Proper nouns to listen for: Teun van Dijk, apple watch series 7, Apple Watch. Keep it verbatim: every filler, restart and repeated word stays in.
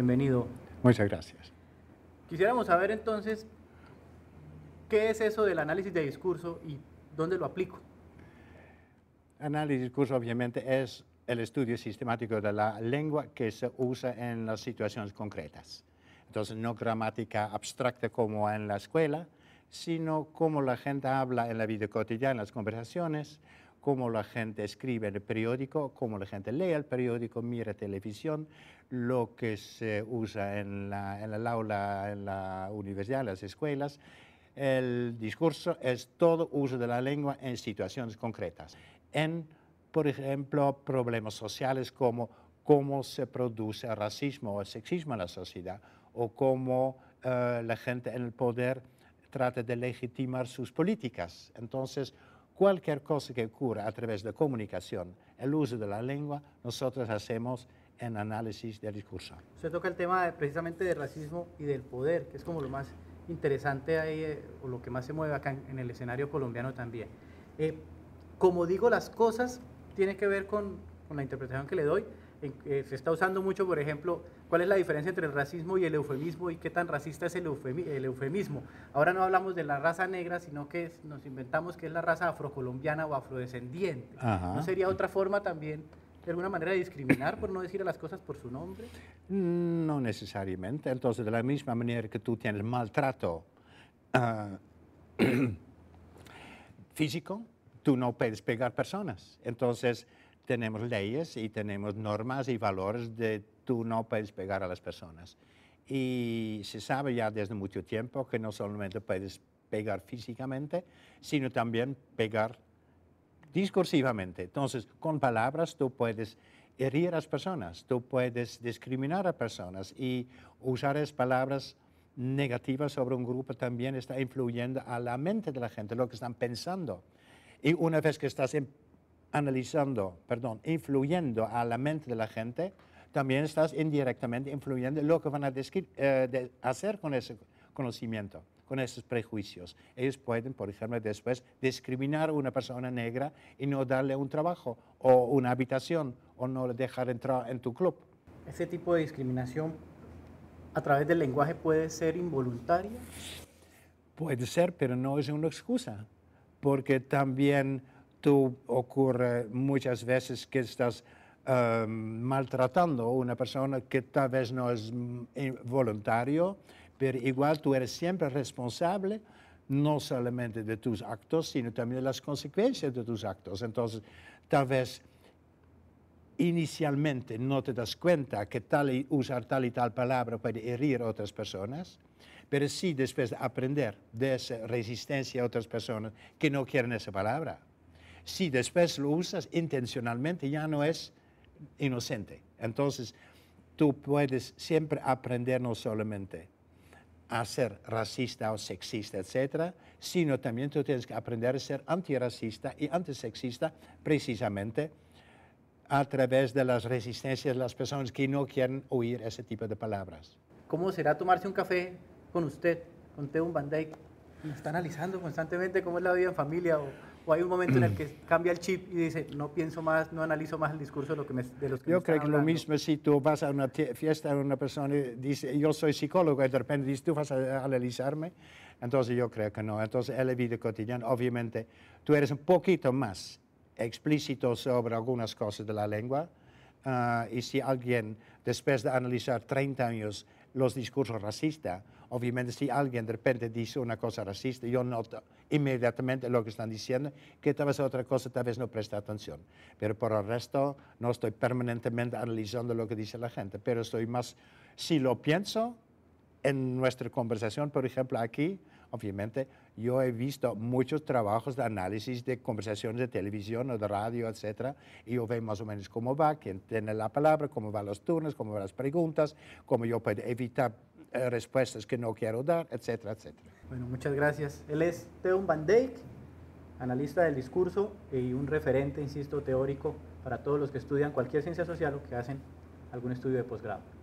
Bienvenido. Muchas gracias. Quisiéramos saber entonces, ¿qué es eso del análisis de discurso y dónde lo aplico? Análisis de discurso obviamente es el estudio sistemático de la lengua que se usa en las situaciones concretas. Entonces, no gramática abstracta como en la escuela, sino cómo la gente habla en la vida cotidiana, en las conversaciones, cómo la gente escribe en el periódico, cómo la gente lee el periódico, mira televisión, lo que se usa en la, en el aula, en la universidad, en las escuelas. El discurso es todo uso de la lengua en situaciones concretas. En, por ejemplo, problemas sociales como cómo se produce el racismo o el sexismo en la sociedad, o cómo eh, la gente en el poder trata de legitimar sus políticas. Entonces, cualquier cosa que ocurra a través de comunicación, el uso de la lengua, nosotros hacemos en análisis del discurso. Usted toca el tema de, precisamente del racismo y del poder, que es como lo más interesante ahí, eh, o lo que más se mueve acá en, en el escenario colombiano también. Eh, como digo las cosas, tiene que ver con, con la interpretación que le doy. Eh, se está usando mucho, por ejemplo, cuál es la diferencia entre el racismo y el eufemismo y qué tan racista es el, eufemi el eufemismo. Ahora no hablamos de la raza negra, sino que es, nos inventamos que es la raza afrocolombiana o afrodescendiente. Ajá. ¿No sería otra forma también, de alguna manera, de discriminar por no decir a las cosas por su nombre? No necesariamente. Entonces, de la misma manera que tú tienes maltrato uh, físico, tú no puedes pegar personas. Entonces, tenemos leyes y tenemos normas y valores de tú no puedes pegar a las personas. Y se sabe ya desde mucho tiempo que no solamente puedes pegar físicamente, sino también pegar discursivamente. Entonces, con palabras tú puedes herir a las personas, tú puedes discriminar a personas y usar esas palabras negativas sobre un grupo también está influyendo a la mente de la gente, lo que están pensando. Y una vez que estás en analizando, perdón, influyendo a la mente de la gente, también estás indirectamente influyendo lo que van a eh, de hacer con ese conocimiento, con esos prejuicios. Ellos pueden, por ejemplo, después discriminar a una persona negra y no darle un trabajo o una habitación o no le dejar entrar en tu club. ¿Ese tipo de discriminación a través del lenguaje puede ser involuntaria? Puede ser, pero no es una excusa, porque también tú ocurre muchas veces que estás um, maltratando a una persona que tal vez no es voluntario, pero igual tú eres siempre responsable, no solamente de tus actos, sino también de las consecuencias de tus actos. Entonces, tal vez inicialmente no te das cuenta que tal y usar tal y tal palabra puede herir a otras personas, pero sí después de aprender de esa resistencia a otras personas que no quieren esa palabra. Si después lo usas intencionalmente, ya no es inocente. Entonces, tú puedes siempre aprender no solamente a ser racista o sexista, etcétera, sino también tú tienes que aprender a ser antirracista y antisexista precisamente a través de las resistencias de las personas que no quieren oír ese tipo de palabras. ¿Cómo será tomarse un café con usted, con Teun van Dijk? ¿Me está analizando constantemente cómo es la vida en familia o...? ¿O hay un momento en el que cambia el chip y dice, no pienso más, no analizo más el discurso de, lo que me, de los que yo me creo que hablando? Lo mismo si tú vas a una fiesta de una persona y dice, yo soy psicólogo, y de repente dice, tú vas a analizarme. Entonces yo creo que no. Entonces en la vida cotidiana, obviamente, tú eres un poquito más explícito sobre algunas cosas de la lengua. Uh, y si alguien, después de analizar treinta años los discursos racistas, obviamente si alguien de repente dice una cosa racista, yo noto inmediatamente lo que están diciendo, que tal vez otra cosa tal vez no presta atención. Pero por el resto no estoy permanentemente analizando lo que dice la gente, pero estoy más, si lo pienso en nuestra conversación, por ejemplo aquí, obviamente yo he visto muchos trabajos de análisis de conversaciones de televisión o de radio, etcétera, y yo veo más o menos cómo va, quién tiene la palabra, cómo van los turnos, cómo van las preguntas, cómo yo puedo evitar eh, respuestas que no quiero dar, etcétera, etcétera. Bueno, muchas gracias. Él es Teun van Dijk, analista del discurso y un referente, insisto, teórico para todos los que estudian cualquier ciencia social o que hacen algún estudio de posgrado.